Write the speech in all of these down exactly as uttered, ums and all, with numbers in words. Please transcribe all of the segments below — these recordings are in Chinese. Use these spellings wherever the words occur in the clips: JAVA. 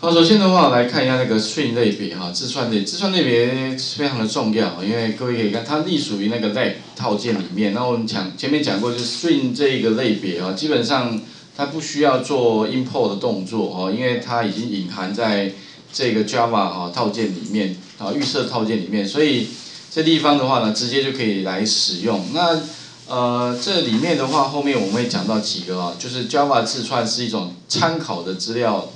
好，首先的话来看一下那个 string 类别哈，字串类，字串类别非常的重要，因为各位可以看它隶属于那个 lab 套件里面。那我们讲前面讲过，就是 string 这一个类别啊，基本上它不需要做 import 的动作哦，因为它已经隐含在这个 Java 哈套件里面啊，预设套件里面，所以这地方的话呢，直接就可以来使用。那呃，这里面的话，后面我们会讲到几个啊，就是 Java 字串是一种参考的资料。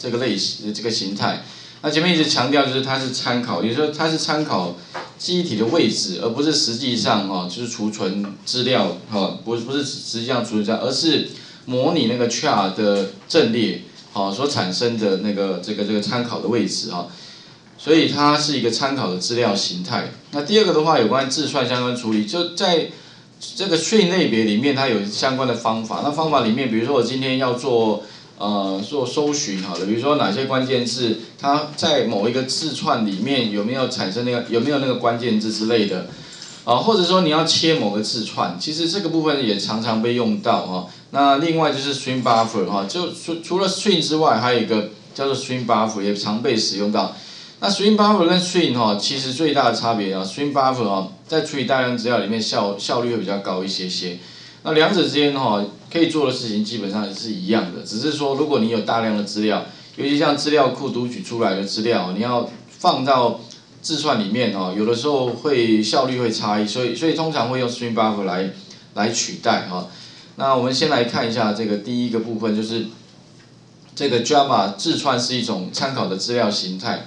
这个类型、这个形态，那前面一直强调就是它是参考，也就是说它是参考记忆体的位置，而不是实际上哦，就是储存资料哦，不不是实际上储存资料，而是模拟那个 char 的阵列哦所产生的那个这个这个参考的位置啊、哦，所以它是一个参考的资料形态。那第二个的话，有关字串相关处理，就在这个string类别里面，它有相关的方法。那方法里面，比如说我今天要做。 呃，做搜寻好了，比如说哪些关键字，它在某一个字串里面有没有产生那个有没有那个关键字之类的，啊、呃，或者说你要切某个字串，其实这个部分也常常被用到哦。那另外就是 string buffer 哈、哦，就除除了 string 之外，还有一个叫做 string buffer 也常被使用到。那 string buffer 跟 string 哈、哦，其实最大的差别啊 ，string buffer 哈、哦，在处理大量资料里面效效率会比较高一些些。 那两者之间哈、哦，可以做的事情基本上是一样的，只是说如果你有大量的资料，尤其像资料库读取出来的资料，你要放到字串里面哦，有的时候会效率会差异，所以所以通常会用 string buffer 来来取代哈、哦。那我们先来看一下这个第一个部分，就是这个 Java 字串是一种参考的资料形态。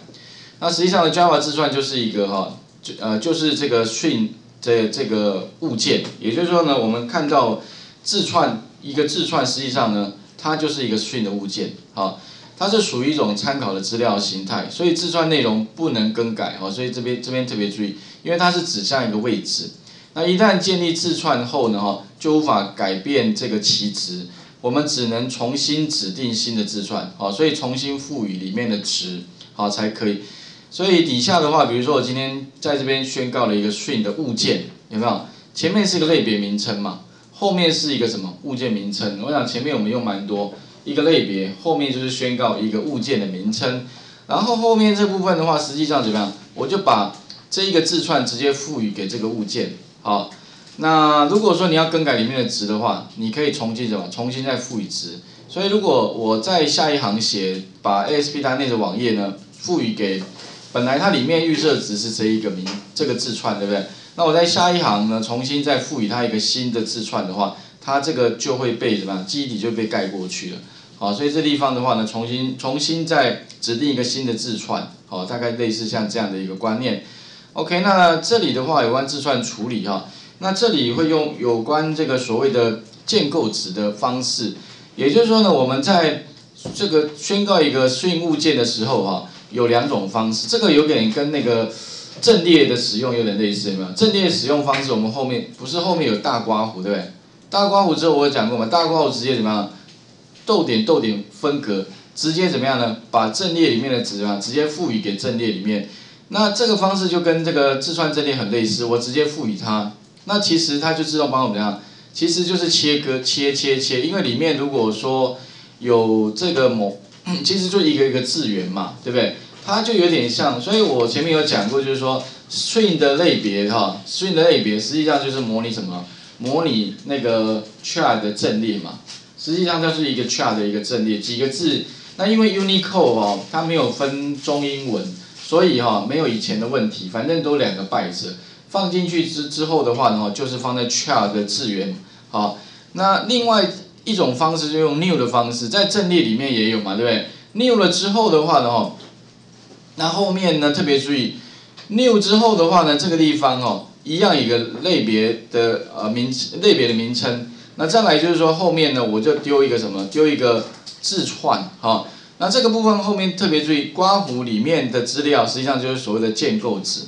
那实际上的 Java 字串就是一个哈、哦，呃就是这个 string。 这这个物件，也就是说呢，我们看到字串一个字串，实际上呢，它就是一个 string 的物件，啊，它是属于一种参考的资料形态，所以字串内容不能更改，啊，所以这边这边特别注意，因为它是指向一个位置，那一旦建立字串后呢，哈，就无法改变这个其值，我们只能重新指定新的字串，啊，所以重新赋予里面的值，啊，才可以。 所以底下的话，比如说我今天在这边宣告了一个 string 的物件，有没有？前面是一个类别名称嘛，后面是一个什么物件名称？我想前面我们用蛮多，一个类别，后面就是宣告一个物件的名称，然后后面这部分的话，实际上怎么样？我就把这一个字串直接赋予给这个物件。好，那如果说你要更改里面的值的话，你可以重新什么？重新再赋予值。所以如果我在下一行写把 A S P 单内的网页呢赋予给 本来它里面预设值是这一个名这个字串，对不对？那我在下一行呢，重新再赋予它一个新的字串的话，它这个就会被什么？记忆体就被盖过去了。好，所以这地方的话呢，重新重新再指定一个新的字串，好，大概类似像这样的一个观念。OK， 那这里的话有关字串处理哈，那这里会用有关这个所谓的建构值的方式，也就是说呢，我们在这个宣告一个string物件的时候哈。 有两种方式，这个有点跟那个阵列的使用有点类似，有没有？阵列使用方式，我们后面不是后面有大刮弧，对不对？大刮弧之后我有讲过嘛，大刮弧直接怎么样？逗点逗点分隔，直接怎么样呢？把阵列里面的值啊，直接赋予给阵列里面。那这个方式就跟这个字串阵列很类似，我直接赋予它，那其实它就自动帮我们怎样？其实就是切割切切切，因为里面如果说有这个某。 其实就一个一个字元嘛，对不对？它就有点像，所以我前面有讲过，就是说 string 的类别哈 ，string 的类别实际上就是模拟什么？模拟那个 char 的阵列嘛。实际上它是一个 char 的一个阵列，几个字。那因为 Unicode 哦，它没有分中英文，所以哈、哦、没有以前的问题，反正都两个byte字。放进去之之后的话呢，就是放在 char 的字元。好，那另外。 一种方式就用 new 的方式，在阵列里面也有嘛，对不对 ？new 了之后的话呢，哦，那后面呢特别注意 new 之后的话呢，这个地方哦，一样一个类别的呃名类别的名称。那再来就是说后面呢，我就丢一个什么，丢一个字串哈、哦。那这个部分后面特别注意，刮弧里面的资料实际上就是所谓的建构值，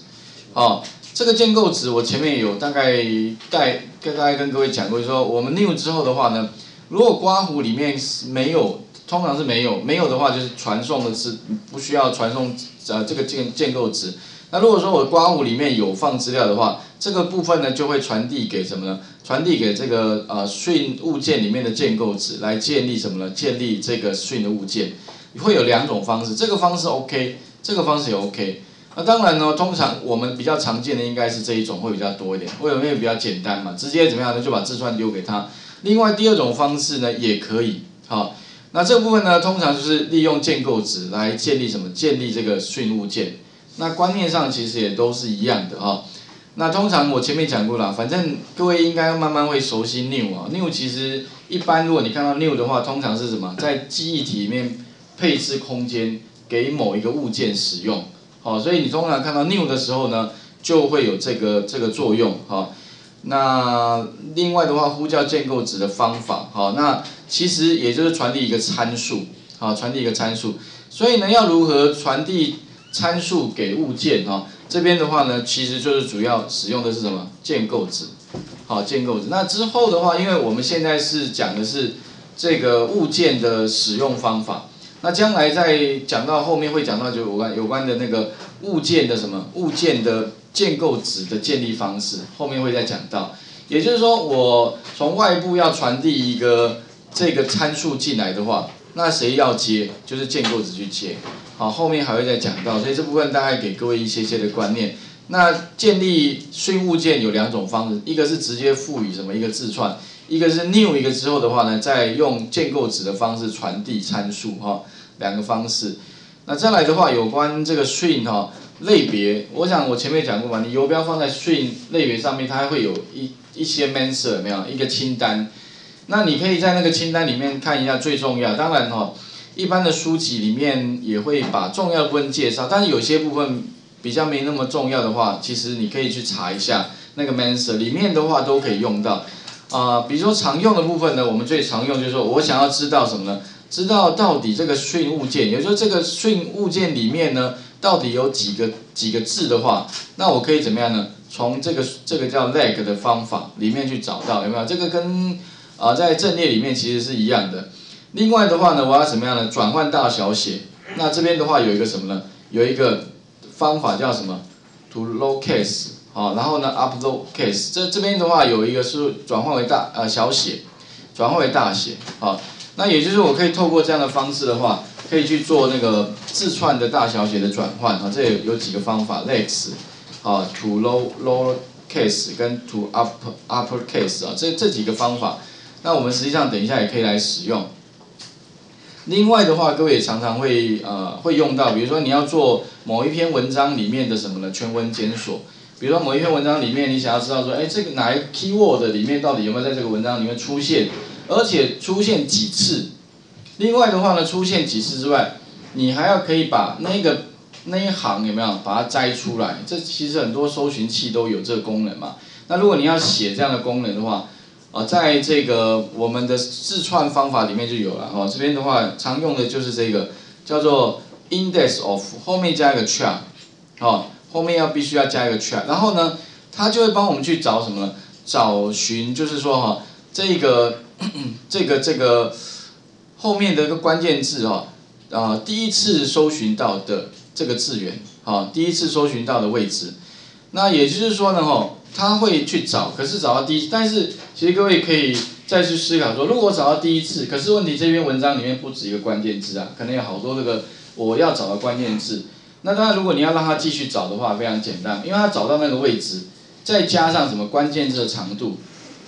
哦。 这个建构值我前面有大概带跟大家跟各位讲过，就是说我们 new 之后的话呢。 如果刮弧里面没有，通常是没有，没有的话就是传送的是不需要传送呃这个建建构值。那如果说我刮弧里面有放资料的话，这个部分呢就会传递给什么呢？传递给这个呃string物件里面的建构值来建立什么呢？建立这个string的物件。会有两种方式，这个方式 OK， 这个方式也 OK。那当然呢，通常我们比较常见的应该是这一种会比较多一点，为什么？因为比较简单嘛，直接怎么样呢？就把字串丢给他。另外第二种方式呢也可以，好、哦，那这部分呢通常就是利用建构值来建立什么？建立这个讯物件。那观念上其实也都是一样的啊、哦。那通常我前面讲过了，反正各位应该慢慢会熟悉 new 啊、哦、，new 其实一般如果你看到 new 的话，通常是什么？在记忆体里面配置空间给某一个物件使用。 好、哦，所以你通常看到 new 的时候呢，就会有这个这个作用哈、哦。那另外的话，呼叫建构值的方法，好、哦，那其实也就是传递一个参数，好、哦，传递一个参数。所以呢，要如何传递参数给物件哈、哦？这边的话呢，其实就是主要使用的是什么？建构值，好、哦，建构值。那之后的话，因为我们现在是讲的是这个物件的使用方法。 那将来在讲到后面会讲到就有关有关的那个物件的什么物件的建构值的建立方式，后面会再讲到。也就是说，我从外部要传递一个这个参数进来的话，那谁要接？就是建构值去接。好，后面还会再讲到，所以这部分大概给各位一些些的观念。那建立讯物件有两种方式，一个是直接赋予什么一个字串，一个是 new 一个之后的话呢，再用建构值的方式传递参数哈。哦 两个方式，那再来的话，有关这个讯哈类别，我想我前面讲过嘛，你游标放在讯类别上面，它会有一一些 menser 有没有一个清单？那你可以在那个清单里面看一下最重要。当然哈、哦，一般的书籍里面也会把重要的部分介绍，但是有些部分比较没那么重要的话，其实你可以去查一下那个 menser 里面的话都可以用到。啊、呃，比如说常用的部分呢，我们最常用就是说我想要知道什么呢？ 知道到底这个讯物件，也就是这个讯物件里面呢，到底有几个几个字的话，那我可以怎么样呢？从这个这个叫 leg 的方法里面去找到有没有？这个跟啊、呃、在阵列里面其实是一样的。另外的话呢，我要怎么样呢？转换大小写。那这边的话有一个什么呢？有一个方法叫什么 ？to lowercase 啊，然后呢 uppercase 这这边的话有一个是转换为大呃小写，转换为大写啊。 那也就是我可以透过这样的方式的话，可以去做那个字串的大小写的转换啊，这有几个方法 ，lex 啊 ，to low lower case 跟 to up upper case 啊，这这几个方法，那我们实际上等一下也可以来使用。另外的话，各位也常常会呃会用到，比如说你要做某一篇文章里面的什么呢？全文检索，比如说某一篇文章里面你想要知道说，哎，这个哪一 keyword 里面到底有没有在这个文章里面出现？ 而且出现几次，另外的话呢，出现几次之外，你还要可以把那个那一行有没有把它摘出来？这其实很多搜寻器都有这个功能嘛。那如果你要写这样的功能的话，啊，在这个我们的字串方法里面就有了哦。这边的话常用的就是这个叫做 index of 后面加一个 char， 哦，后面要必须要加一个 char， 然后呢，它就会帮我们去找什么呢？找寻就是说哈、哦，这个。 这个这个后面的一个关键字哈、哦，啊、呃，第一次搜寻到的这个字源，好、哦，第一次搜寻到的位置，那也就是说呢，吼，他会去找，可是找到第一，但是其实各位可以再去思考说，如果我找到第一次，可是问题这篇文章里面不止一个关键字啊，可能有好多这个我要找的关键字，那当然如果你要让他继续找的话，非常简单，因为他找到那个位置，再加上什么关键字的长度，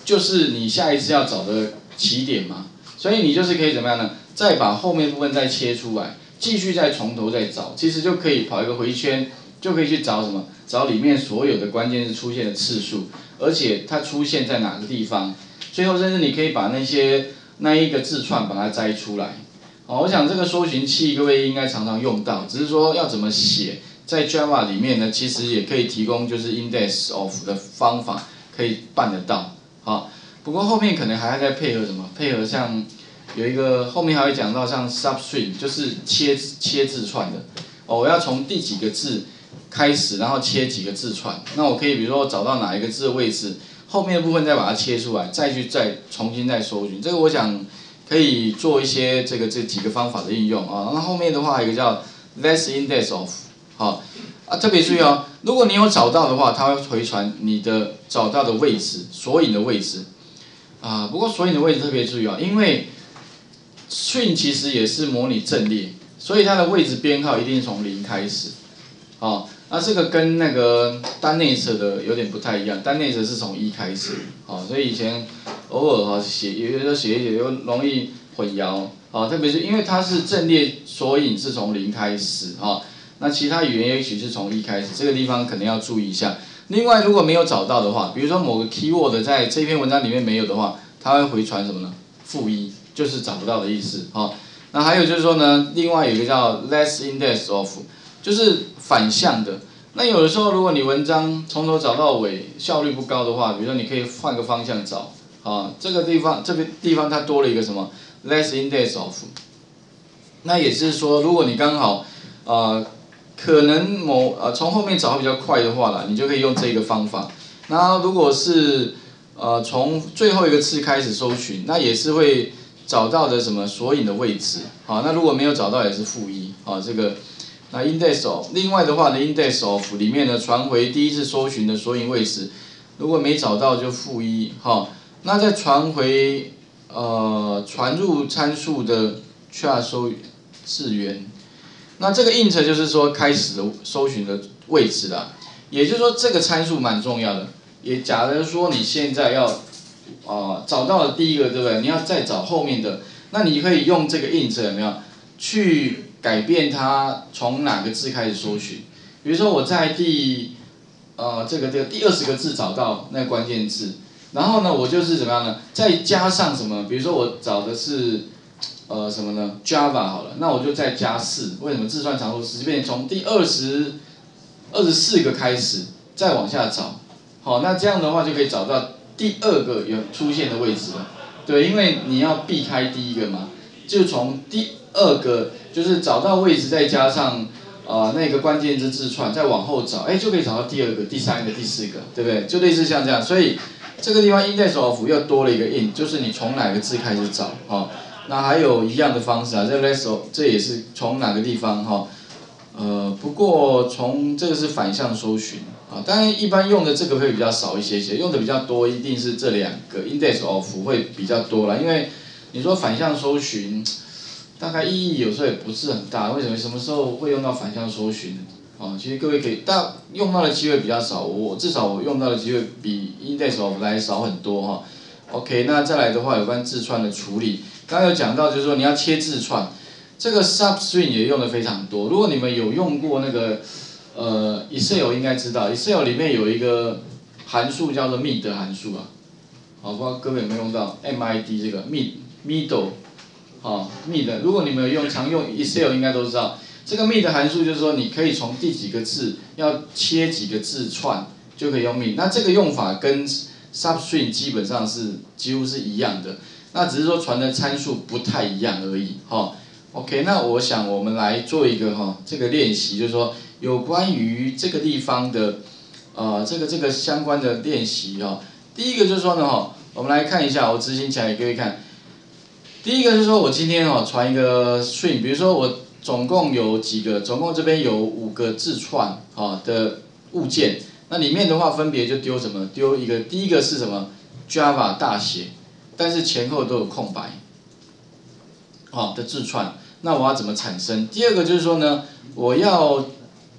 就是你下一次要找的。 起点嘛，所以你就是可以怎么样呢？再把后面部分再切出来，继续再从头再找，其实就可以跑一个回圈，就可以去找什么？找里面所有的关键字出现的次数，而且它出现在哪个地方。最后甚至你可以把那些那一个字串把它摘出来。好，我想这个搜寻器各位应该常常用到，只是说要怎么写，在 Java 里面呢，其实也可以提供就是 index of 的方法可以办得到。好。 不过后面可能还要再配合什么？配合像有一个后面还会讲到像 substring 就是切切字串的哦，我要从第几个字开始，然后切几个字串。那我可以比如说找到哪一个字的位置，后面的部分再把它切出来，再去再重新再搜寻。这个我想可以做一些这个这几个方法的应用啊。那后面的话还有一个叫 less index of 好啊，特别注意哦，如果你有找到的话，它会回传你的找到的位置，索引的位置。 啊，不过索引的位置特别注意啊，因为讯其实也是模拟阵列，所以它的位置编号一定从零开始。哦，那这个跟那个单内测的有点不太一样，单内测是从一开始。哦，所以以前偶尔哈写，有时候写一写又容易混淆。哦，特别是因为它是阵列索引是从零开始。哦，那其他语言也许是从一开始，这个地方可能要注意一下。 另外，如果没有找到的话，比如说某个 keyword 在这篇文章里面没有的话，它会回传什么呢？负一，就是找不到的意思。好、哦，那还有就是说呢，另外有一个叫 less index of， 就是反向的。那有的时候，如果你文章从头找到尾，效率不高的话，比如说你可以换个方向找。啊、哦，这个地方，这个地方它多了一个什么 less index of， 那也是说，如果你刚好，呃。 可能某呃从后面找会比较快的话啦，你就可以用这个方法。那如果是呃从最后一个次开始搜寻，那也是会找到的什么索引的位置。好，那如果没有找到也是负一。好，这个那 index of， 另外的话呢 index of 里面呢传回第一次搜寻的索引位置，如果没找到就负一。好，那再传回呃传入参数的char搜字元。 那这个 int 就是说开始的搜寻的位置啦，也就是说这个参数蛮重要的。也假如说你现在要，啊、呃、找到了第一个，对不对？你要再找后面的，那你可以用这个 int 有没有去改变它从哪个字开始搜寻？比如说我在第，呃这个这个第二十个字找到那个关键字，然后呢我就是怎么样呢？再加上什么？比如说我找的是。 呃，什么呢 ？Java 好了，那我就再加四。为什么自算常数四？即便从第二十、二十四个开始，再往下找。好，那这样的话就可以找到第二个有出现的位置了。对，因为你要避开第一个嘛，就从第二个就是找到位置，再加上呃那个关键字自串，再往后找，哎，就可以找到第二个、第三个、第四个，对不对？就类似像这样，所以这个地方 index of 又多了一个 in， 就是你从哪个字开始找，哦。 那还有一样的方式啊，这 less of 这也是从哪个地方哈、哦？呃，不过从这个是反向搜寻啊，当然一般用的这个会比较少一些些，用的比较多一定是这两个 index of 会比较多啦，因为你说反向搜寻，大概意义有时候也不是很大，为什么什么时候会用到反向搜寻？啊，其实各位可以，但用到的机会比较少，我至少我用到的机会比 index of 来少很多哈、哦。OK， 那再来的话有关字串的处理。 刚刚有讲到，就是说你要切字串，这个 substring 也用的非常多。如果你们有用过那个，呃 ，Excel 应该知道 ，Excel 里面有一个函数叫做 mid 函数啊，好，不知道各位有没有用到 mid 这个 mid middle， 好 mid， 如果你们有用常用 Excel 应该都知道，这个 mid 函数就是说你可以从第几个字要切几个字串就可以用 mid， 那这个用法跟 substring 基本上是几乎是一样的。 那只是说传的参数不太一样而已，哈、哦。OK， 那我想我们来做一个哈、哦、这个练习，就是说有关于这个地方的，呃，这个这个相关的练习哈、哦。第一个就是说呢哈、哦，我们来看一下，我执行起来给各位看。第一个就是说我今天哈、哦、传一个 string， 比如说我总共有几个，总共这边有五个字串哈、哦、的物件，那里面的话分别就丢什么？丢一个，第一个是什么 ？Java 大写。 但是前后都有空白，好、哦、的字串，那我要怎么产生？第二个就是说呢，我要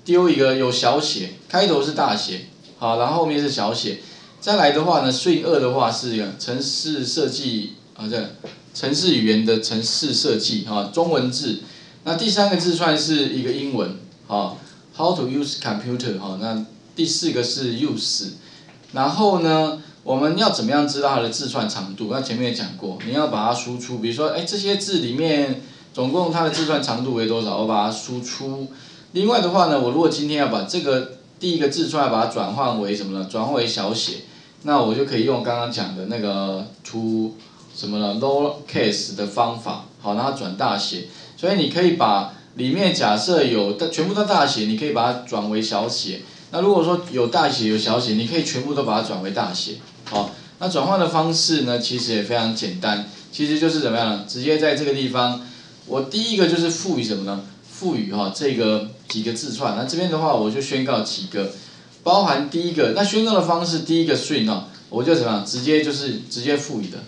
丢一个有小写，开头是大写，好，然后后面是小写。再来的话呢 ，string 二的话是一个程式设计啊，这程式语言的程式设计啊，中文字。那第三个字串是一个英文，好 ，How to use computer， 好，那第四个是 use， 然后呢？ 我们要怎么样知道它的字串长度？那前面也讲过，你要把它输出，比如说，哎，这些字里面总共它的字串长度为多少？我把它输出。另外的话呢，我如果今天要把这个第一个字串把它转换为什么呢？转换为小写，那我就可以用刚刚讲的那个 to 什么呢 lowercase 的方法，好，让它转大写。所以你可以把里面假设有全部都大写，你可以把它转为小写。那如果说有大写有小写，你可以全部都把它转为大写。 好，那转换的方式呢，其实也非常简单，其实就是怎么样呢？直接在这个地方，我第一个就是赋予什么呢？赋予哈、哦、这个几个字串。那这边的话，我就宣告几个，包含第一个。那宣告的方式，第一个 string 哦，我就怎么样？直接就是直接赋予的。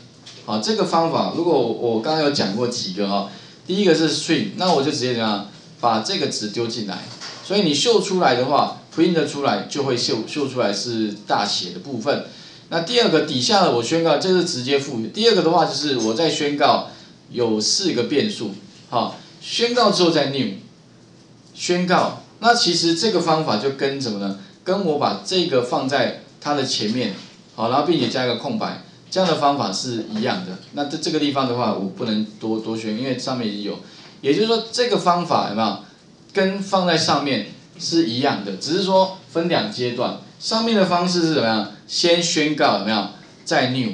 好，这个方法，如果我刚刚有讲过几个哈、哦，第一个是 string， 那我就直接怎样把这个值丢进来，所以你秀出来的话 ，print 出来就会秀秀出来是大写的部分。那第二个底下的我宣告，这是直接赋予。第二个的话就是我在宣告有四个变数，好，宣告之后再 new， 宣告。那其实这个方法就跟什么呢？跟我把这个放在它的前面，好，然后并且加一个空白。 这样的方法是一样的。那这这个地方的话，我不能多多选，因为上面已经有。也就是说，这个方法有没有跟放在上面是一样的，只是说分两阶段。上面的方式是怎么样？先宣告有没有，再 new。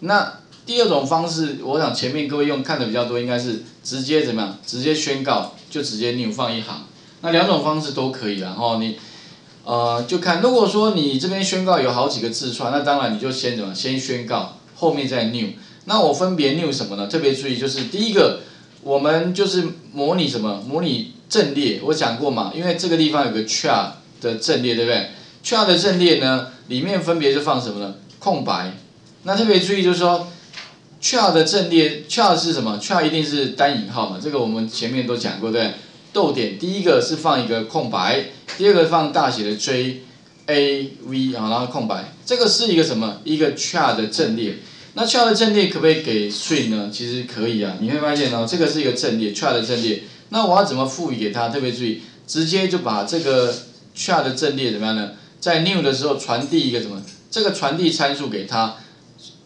那第二种方式，我想前面各位用看的比较多，应该是直接怎么样？直接宣告就直接 new 放一行。那两种方式都可以啦，然后你。 呃，就看如果说你这边宣告有好几个字串，那当然你就先怎么先宣告，后面再 new。那我分别 new 什么呢？特别注意就是第一个，我们就是模拟什么？模拟阵列。我讲过嘛，因为这个地方有个 char 的阵列，对不对 ？char 的阵列呢，里面分别是放什么呢？空白。那特别注意就是说 ，char 的阵列 ，char 是什么 ？char 一定是单引号嘛，这个我们前面都讲过，对不对？ 逗点，第一个是放一个空白，第二个放大写的 J A V 啊，然后空白，这个是一个什么？一个 char 的阵列。那 char 的阵列可不可以给 string 呢？其实可以啊，你会发现哦，这个是一个阵列 char 的阵列。那我要怎么赋予给它？特别注意，直接就把这个 char 的阵列怎么样呢？在 new 的时候传递一个什么？这个传递参数给它。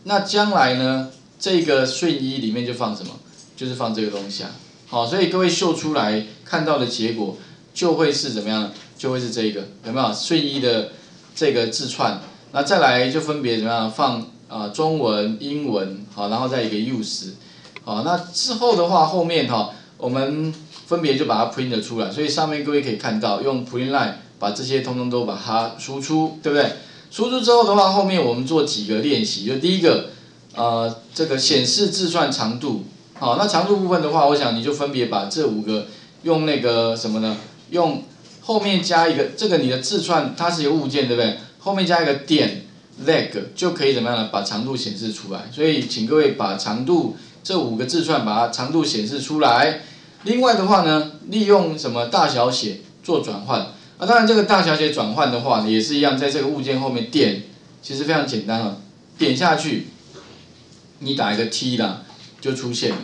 那将来呢，这个 string 一里面就放什么？就是放这个东西啊。 好，所以各位秀出来看到的结果就会是怎么样呢？就会是这个有没有顺一的这个字串？那再来就分别怎么样放啊、呃、中文、英文，好，然后再一个 use， 好，那之后的话后面哈、哦、我们分别就把它 print 出来，所以上面各位可以看到用 print line 把这些通通都把它输出，对不对？输出之后的话，后面我们做几个练习，就第一个呃这个显示字串长度。 好，那长度部分的话，我想你就分别把这五个用那个什么呢？用后面加一个这个你的字串，它是一个物件，对不对？后面加一个点 leg 就可以怎么样呢？把长度显示出来。所以请各位把长度这五个字串把它长度显示出来。另外的话呢，利用什么大小写做转换啊？当然这个大小写转换的话呢，也是一样，在这个物件后面点，其实非常简单啊、哦，点下去，你打一个 T 啦。 就出现了，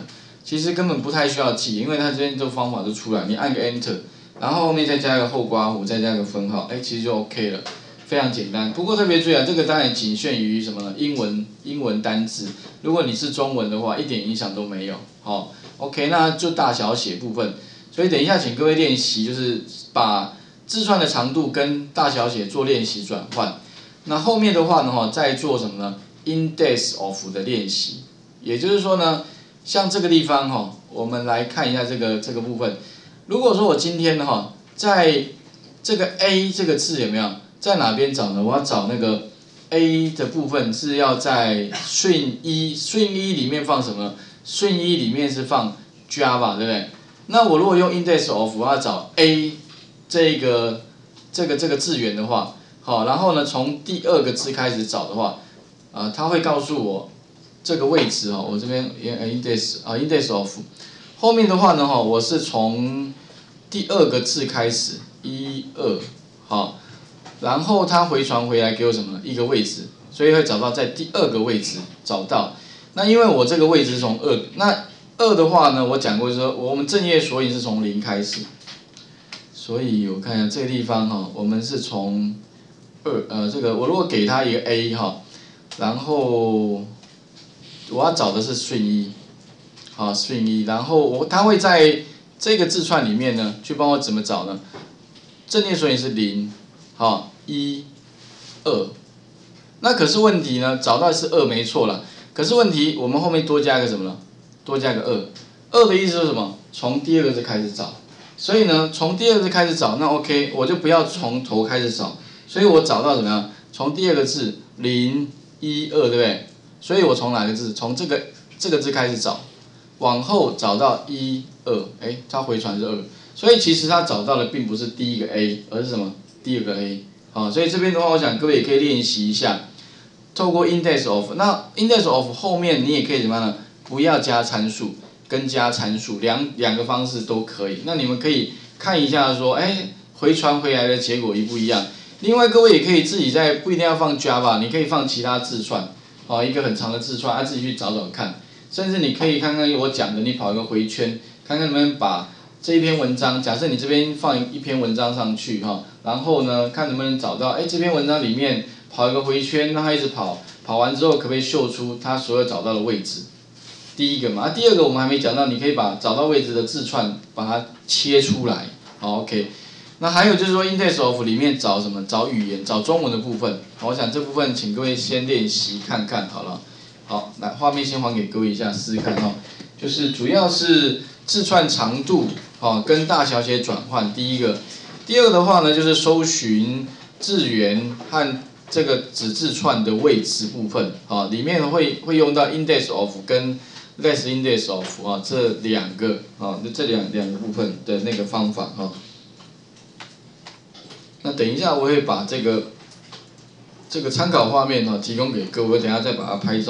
其实根本不太需要记，因为它这边这个方法就出来，你按个 Enter， 然后后面再加一个后刮弧，再加一个分号，哎，其实就 OK 了，非常简单。不过特别注意啊，这个当然仅限于什么呢？英文英文单字，如果你是中文的话，一点影响都没有。好 ，OK， 那就大小写部分。所以等一下请各位练习，就是把字串的长度跟大小写做练习转换。那后面的话呢，哈，再做什么呢 ？Index of 的练习。 也就是说呢，像这个地方哈、哦，我们来看一下这个这个部分。如果说我今天哈、哦，在这个 A 这个字有没有在哪边找呢？我要找那个 A 的部分是要在 string 一 string 一里面放什么 ？string 一里面是放 Java， 对不对？那我如果用 index of 我要找 A 这个这个这个字源的话，好，然后呢从第二个字开始找的话，啊、呃，它会告诉我。 这个位置哦，我这边 index 啊 index of 后面的话呢哈，我是从第二个字开始一二好，然后它回传回来给我什么呢？一个位置，所以会找到在第二个位置找到。那因为我这个位置是从二，那二的话呢，我讲过说我们正页索引是从零开始，所以我看一下这个地方哈，我们是从二呃这个我如果给它一个 A 哈，然后 我要找的是 string 一，好 string 一，然后我它会在这个字串里面呢，去帮我怎么找呢？正列索引是零，好一，二，那可是问题呢，找到是二没错了，可是问题我们后面多加一个什么呢？多加个二，二的意思是什么？从第二个字开始找，所以呢，从第二个字开始找，那 OK， 我就不要从头开始找，所以我找到怎么样？从第二个字零一二，对不对？ 所以我从哪个字？从这个这个字开始找，往后找到一二，哎，它回传是二，所以其实它找到的并不是第一个 A， 而是什么？第二个 A。好，所以这边的话，我想各位也可以练习一下，透过 index of， 那 index of 后面你也可以怎么样呢？不要加参数，跟加参数，两两个方式都可以。那你们可以看一下说，哎，回传回来的结果一不一样。另外，各位也可以自己在不一定要放 Java， 你可以放其他字串，哦，一个很长的字串，啊，自己去找找看。甚至你可以看看我讲的，你跑一个回圈，看看能不能把这一篇文章，假设你这边放一篇文章上去哈，然后呢，看能不能找到，哎，这篇文章里面跑一个回圈，让它一直跑，跑完之后可不可以秀出它所有找到的位置？第一个嘛，啊，第二个我们还没讲到，你可以把找到位置的字串把它切出来，好 ，OK。那还有就是说 ，index of 里面找什么？找语言，找中文的部分。我想这部分请各位先练习看看好了。好，来，画面先还给各位一下，试试看哈。就是主要是字串长度，哦，跟大小写转换。第一个，第二的话呢，就是搜寻字源和这个子字串的位置部分。啊，里面会会用到 index of 跟 less index of 啊这两个啊，这两两个部分的那个方法哈。那等一下，我会把这个这个参考画面哈提供给各位，我等一下再把它拍照。